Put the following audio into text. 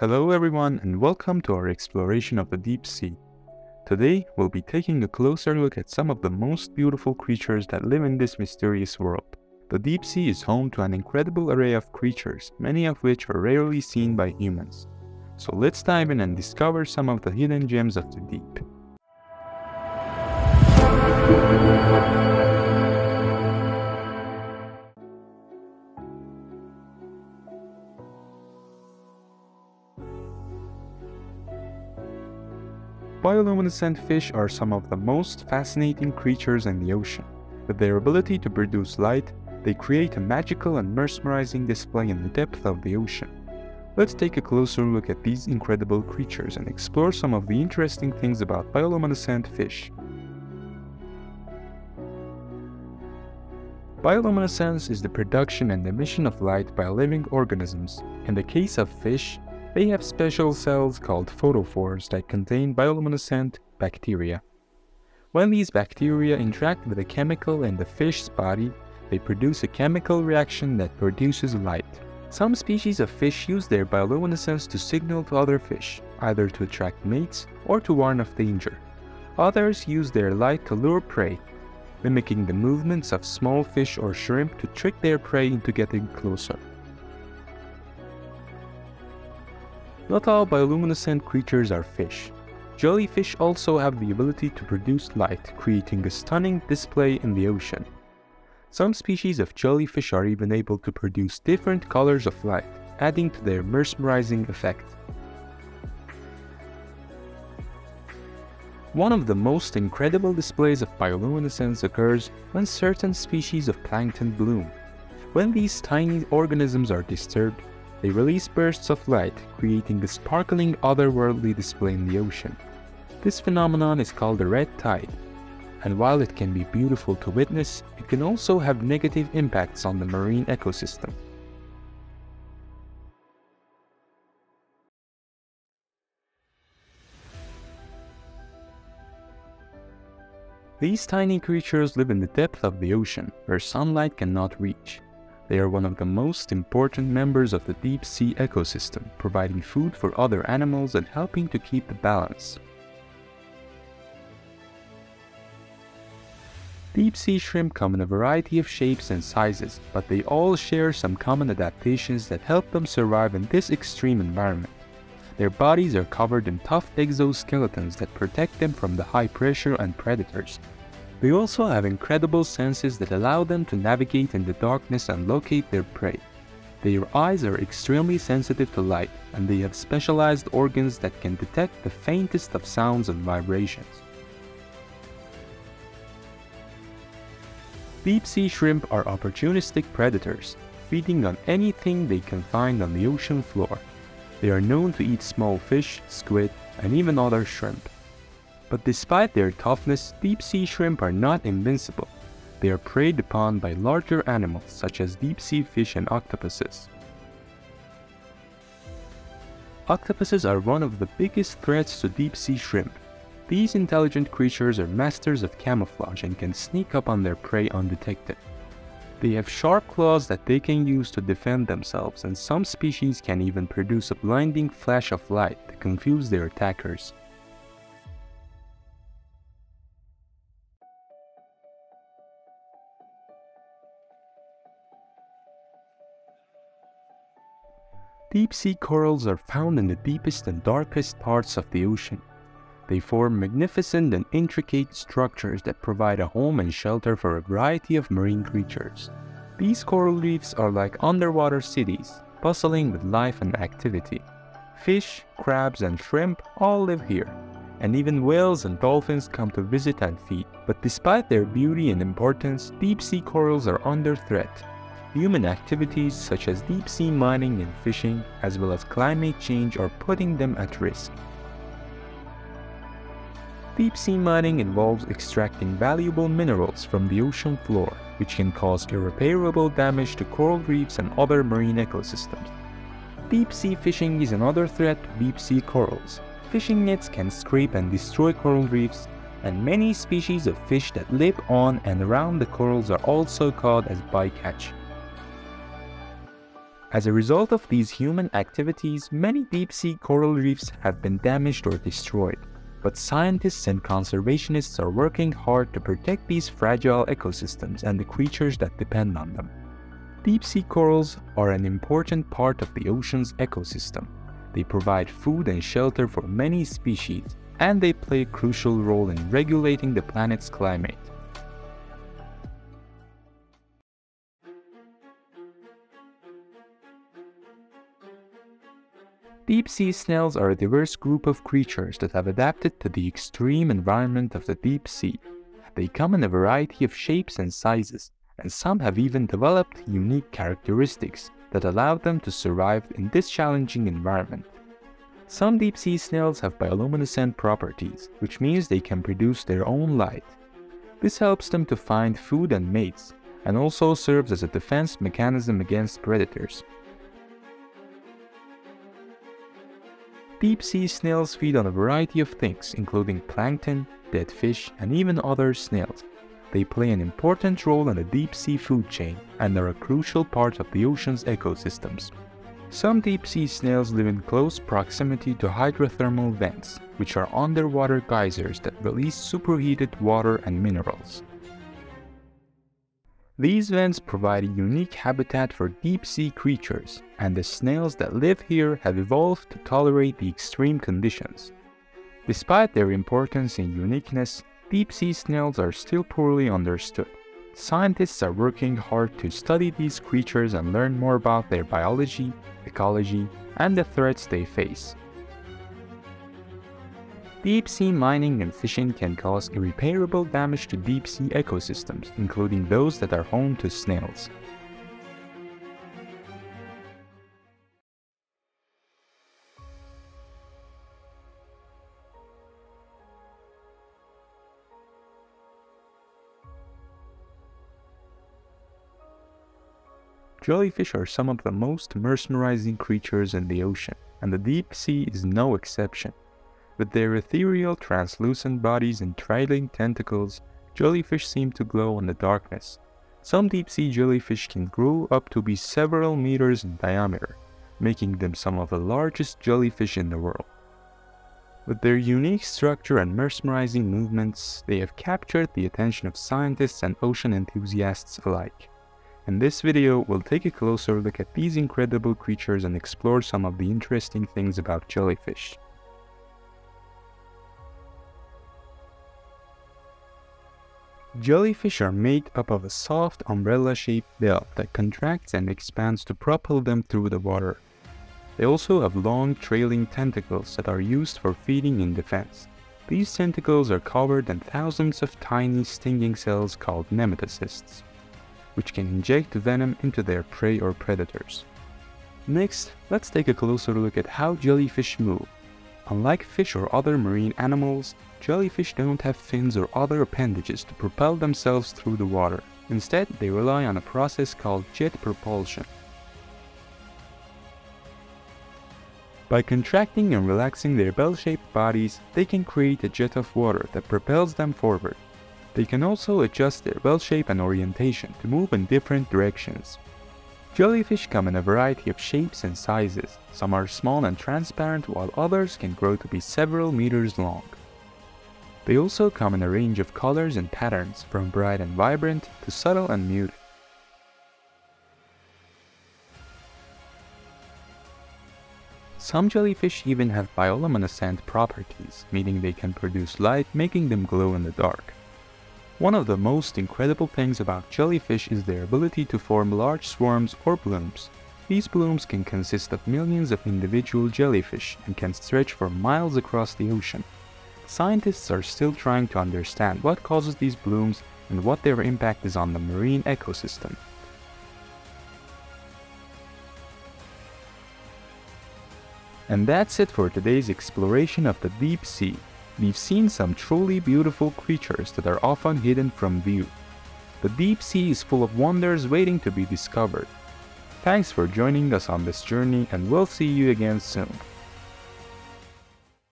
Hello everyone, and welcome to our exploration of the deep sea. Today we'll be taking a closer look at some of the most beautiful creatures that live in this mysterious world. The deep sea is home to an incredible array of creatures, many of which are rarely seen by humans. So let's dive in and discover some of the hidden gems of the deep. Bioluminescent fish are some of the most fascinating creatures in the ocean. With their ability to produce light, they create a magical and mesmerizing display in the depth of the ocean. Let's take a closer look at these incredible creatures and explore some of the interesting things about bioluminescent fish. Bioluminescence is the production and emission of light by living organisms. In the case of fish, they have special cells called photophores that contain bioluminescent bacteria. When these bacteria interact with a chemical in the fish's body, they produce a chemical reaction that produces light. Some species of fish use their bioluminescence to signal to other fish, either to attract mates or to warn of danger. Others use their light to lure prey, mimicking the movements of small fish or shrimp to trick their prey into getting closer. Not all bioluminescent creatures are fish. Jellyfish also have the ability to produce light, creating a stunning display in the ocean. Some species of jellyfish are even able to produce different colors of light, adding to their mesmerizing effect. One of the most incredible displays of bioluminescence occurs when certain species of plankton bloom. When these tiny organisms are disturbed, they release bursts of light, creating a sparkling otherworldly display in the ocean. This phenomenon is called the red tide, and while it can be beautiful to witness, it can also have negative impacts on the marine ecosystem. These tiny creatures live in the depth of the ocean, where sunlight cannot reach. They are one of the most important members of the deep sea ecosystem, providing food for other animals and helping to keep the balance. Deep sea shrimp come in a variety of shapes and sizes, but they all share some common adaptations that help them survive in this extreme environment. Their bodies are covered in tough exoskeletons that protect them from the high pressure and predators. They also have incredible senses that allow them to navigate in the darkness and locate their prey. Their eyes are extremely sensitive to light, and they have specialized organs that can detect the faintest of sounds and vibrations. Deep-sea shrimp are opportunistic predators, feeding on anything they can find on the ocean floor. They are known to eat small fish, squid, and even other shrimp. But despite their toughness, deep-sea shrimp are not invincible. They are preyed upon by larger animals such as deep-sea fish and octopuses. Octopuses are one of the biggest threats to deep-sea shrimp. These intelligent creatures are masters of camouflage and can sneak up on their prey undetected. They have sharp claws that they can use to defend themselves, and some species can even produce a blinding flash of light to confuse their attackers. Deep-sea corals are found in the deepest and darkest parts of the ocean. They form magnificent and intricate structures that provide a home and shelter for a variety of marine creatures. These coral reefs are like underwater cities, bustling with life and activity. Fish, crabs, and shrimp all live here, and even whales and dolphins come to visit and feed. But despite their beauty and importance, deep-sea corals are under threat. Human activities such as deep-sea mining and fishing, as well as climate change, are putting them at risk. Deep-sea mining involves extracting valuable minerals from the ocean floor, which can cause irreparable damage to coral reefs and other marine ecosystems. Deep-sea fishing is another threat to deep-sea corals. Fishing nets can scrape and destroy coral reefs, and many species of fish that live on and around the corals are also caught as bycatch. As a result of these human activities, many deep-sea coral reefs have been damaged or destroyed, but scientists and conservationists are working hard to protect these fragile ecosystems and the creatures that depend on them. Deep-sea corals are an important part of the ocean's ecosystem. They provide food and shelter for many species, and they play a crucial role in regulating the planet's climate. Deep-sea snails are a diverse group of creatures that have adapted to the extreme environment of the deep sea. They come in a variety of shapes and sizes, and some have even developed unique characteristics that allow them to survive in this challenging environment. Some deep-sea snails have bioluminescent properties, which means they can produce their own light. This helps them to find food and mates, and also serves as a defense mechanism against predators. Deep-sea snails feed on a variety of things, including plankton, dead fish, and even other snails. They play an important role in the deep-sea food chain and are a crucial part of the ocean's ecosystems. Some deep-sea snails live in close proximity to hydrothermal vents, which are underwater geysers that release superheated water and minerals. These vents provide a unique habitat for deep-sea creatures, and the snails that live here have evolved to tolerate the extreme conditions. Despite their importance and uniqueness, deep-sea snails are still poorly understood. Scientists are working hard to study these creatures and learn more about their biology, ecology, and the threats they face. Deep-sea mining and fishing can cause irreparable damage to deep-sea ecosystems, including those that are home to snails. Jellyfish are some of the most mesmerizing creatures in the ocean, and the deep sea is no exception. With their ethereal, translucent bodies and trailing tentacles, jellyfish seem to glow in the darkness. Some deep-sea jellyfish can grow up to be several meters in diameter, making them some of the largest jellyfish in the world. With their unique structure and mesmerizing movements, they have captured the attention of scientists and ocean enthusiasts alike. In this video, we'll take a closer look at these incredible creatures and explore some of the interesting things about jellyfish. Jellyfish are made up of a soft, umbrella-shaped shell that contracts and expands to propel them through the water. They also have long, trailing tentacles that are used for feeding and defense. These tentacles are covered in thousands of tiny, stinging cells called nematocysts, which can inject venom into their prey or predators. Next, let's take a closer look at how jellyfish move. Unlike fish or other marine animals, jellyfish don't have fins or other appendages to propel themselves through the water. Instead, they rely on a process called jet propulsion. By contracting and relaxing their bell-shaped bodies, they can create a jet of water that propels them forward. They can also adjust their bell shape and orientation to move in different directions. Jellyfish come in a variety of shapes and sizes. Some are small and transparent, while others can grow to be several meters long. They also come in a range of colors and patterns, from bright and vibrant to subtle and muted. Some jellyfish even have bioluminescent properties, meaning they can produce light, making them glow in the dark. One of the most incredible things about jellyfish is their ability to form large swarms or blooms. These blooms can consist of millions of individual jellyfish and can stretch for miles across the ocean. Scientists are still trying to understand what causes these blooms and what their impact is on the marine ecosystem. And that's it for today's exploration of the deep sea. We've seen some truly beautiful creatures that are often hidden from view. The deep sea is full of wonders waiting to be discovered. Thanks for joining us on this journey, and we'll see you again soon.